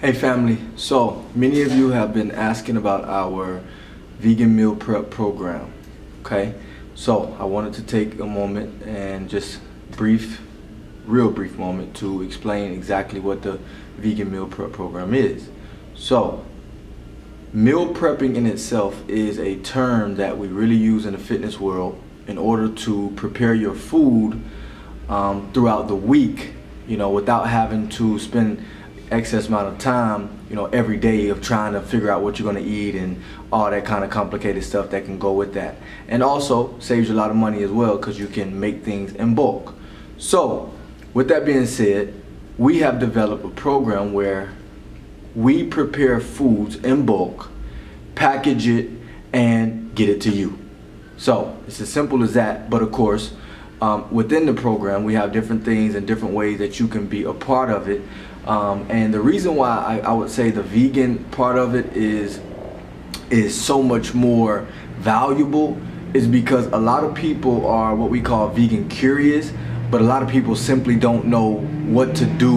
Hey family, so many of you have been asking about our vegan meal prep program, okay? So I wanted to take a moment and just real brief moment to explain exactly what the vegan meal prep program is. So meal prepping in itself is a term that we really use in the fitness world in order to prepare your food throughout the week, you know, without having to spend excess amount of time, you know, every day of trying to figure out what you're going to eat and all that kind of complicated stuff that can go with that. And also saves you a lot of money as well because you can make things in bulk. So with that being said, we have developed a program where we prepare foods in bulk, package it, and get it to you. So it's as simple as that, but of course within the program we have different things and different ways that you can be a part of it. And the reason why I would say the vegan part of it is so much more valuable is because a lot of people are what we call vegan curious, but a lot of people simply don't know what to do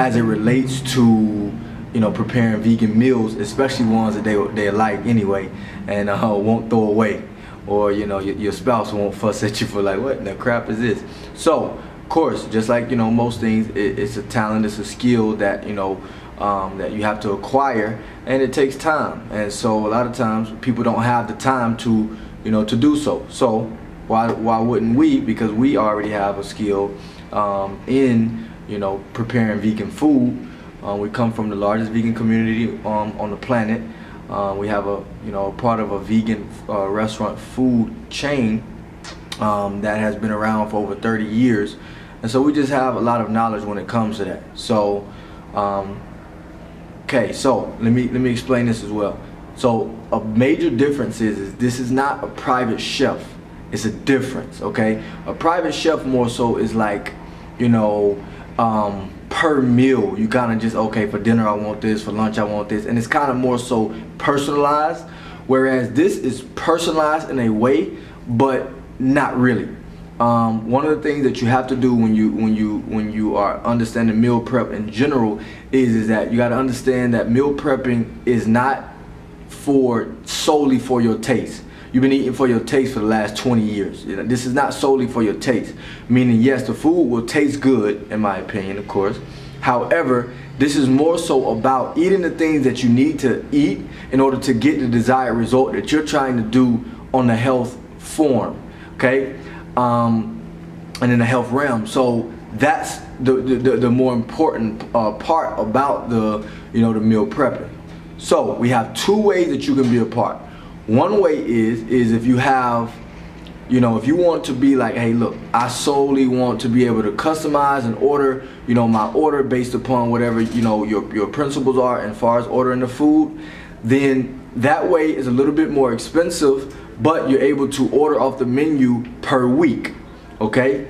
as it relates to, you know, preparing vegan meals, especially ones that they like anyway and won't throw away, or you know your spouse won't fuss at you for like, what in the crap is this? So of course, just like, you know, most things, it's a talent, it's a skill that, you know, that you have to acquire, and it takes time. And so a lot of times people don't have the time to, you know, to do so. So why wouldn't we? Because we already have a skill in, you know, preparing vegan food. We come from the largest vegan community on the planet. We have a, you know, part of a vegan restaurant food chain that has been around for over 30 years, and so we just have a lot of knowledge when it comes to that. So okay, so let me explain this as well. So a major difference is this is not a private chef. It's a difference, okay? A private chef more so is like, you know, per meal you kind of just, okay, for dinner I want this, for lunch I want this, and it's kind of more so personalized, whereas this is personalized in a way but not really. One of the things that you have to do when you are understanding meal prep in general is that you got to understand that meal prepping is not solely for your taste. You've been eating for your taste for the last 20 years. You know, this is not solely for your taste. Meaning, yes, the food will taste good, in my opinion, of course. However, this is more so about eating the things that you need to eat in order to get the desired result that you're trying to do on the health form, okay, and in the health realm. So that's the more important part about the, you know, the meal prepping. So we have two ways that you can be a part. One way is if you have, you know, if you want to be like, hey, look, I solely want to be able to customize and order, you know, my order based upon whatever, you know, your principles are as far as ordering the food, then that way is a little bit more expensive, but you're able to order off the menu per week, okay?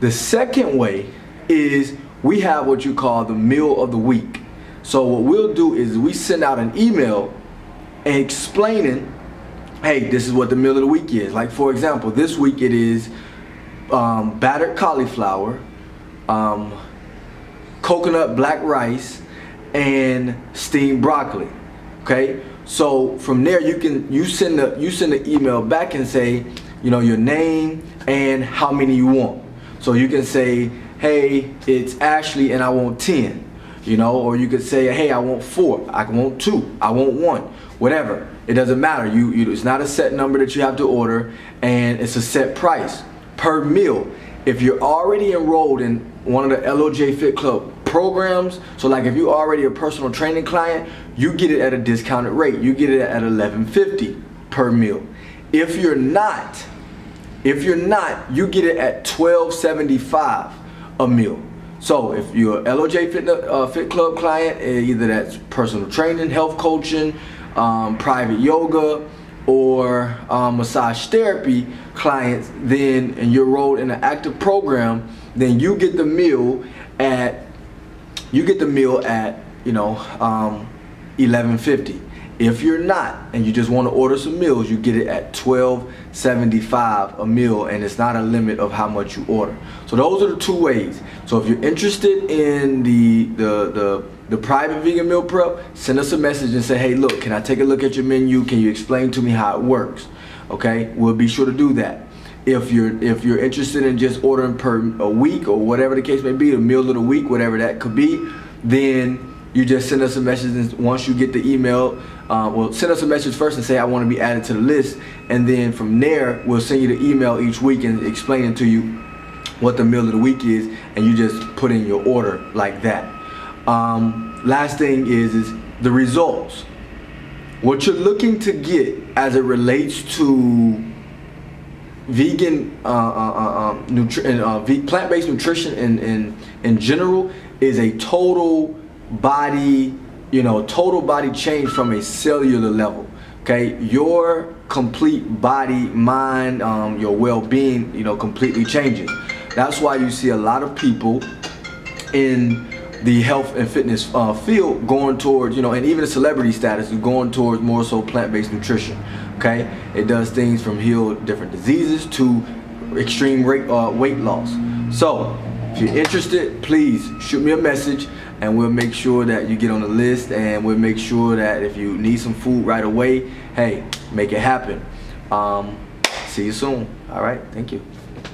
The second way is we have what you call the meal of the week. So what we'll do is we send out an email explaining, hey, this is what the meal of the week is. Like, for example, this week it is battered cauliflower, coconut black rice, and steamed broccoli, okay? So from there you send the email back and say, you know, your name and how many you want. So you can say, hey, it's Ashley and I want 10, you know, or you could say, hey, I want 4, I want 2, I want 1, whatever. It doesn't matter. It's not a set number that you have to order, and it's a set price per meal. If you're already enrolled in one of the LOJ Fit Club programs, so like if you're already a personal training client, you get it at a discounted rate. You get it at $11.50 per meal. If you're not, you get it at $12.75 a meal. So if you're a LOJ Fit Club client, either that's personal training, health coaching, private yoga, or massage therapy clients, then, and you're enrolled in an active program, then you get the meal at, you know, $11.50. If you're not and you just want to order some meals, you get it at $12.75 a meal, and it's not a limit of how much you order. So those are the two ways. So if you're interested in the private vegan meal prep, send us a message and say, hey, look, can I take a look at your menu? Can you explain to me how it works? Okay, we'll be sure to do that. If you're interested in just ordering per a week or whatever the case may be, a meal of the week, whatever that could be, then you just send us a message. And once you get the email, well, send us a message first and say, I want to be added to the list. And then from there, we'll send you the email each week and explaining to you what the meal of the week is. And you just put in your order like that. Last thing is the results. What you're looking to get as it relates to vegan, plant-based nutrition in general is a total body, total body change from a cellular level. Okay, your complete body, mind, your well-being, completely changes. That's why you see a lot of people in the health and fitness field going towards, and even the celebrity status is going towards more so plant-based nutrition. Okay, it does things from heal different diseases to extreme weight loss. So if you're interested, please shoot me a message and we'll make sure that you get on the list, and we'll make sure that if you need some food right away, hey, make it happen. See you soon. All right, thank you.